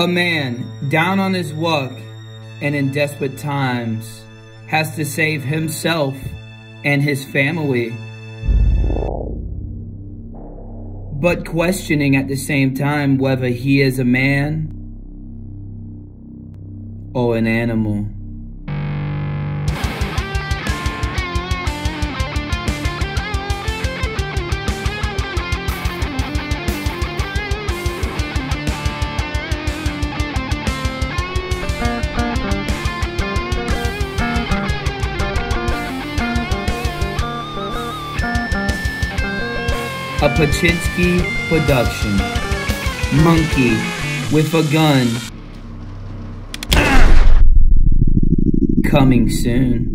A man down on his luck and in desperate times has to save himself and his family, but questioning at the same time whether he is a man or an animal. A Pachinski production. Monkey with a Gun. Coming soon.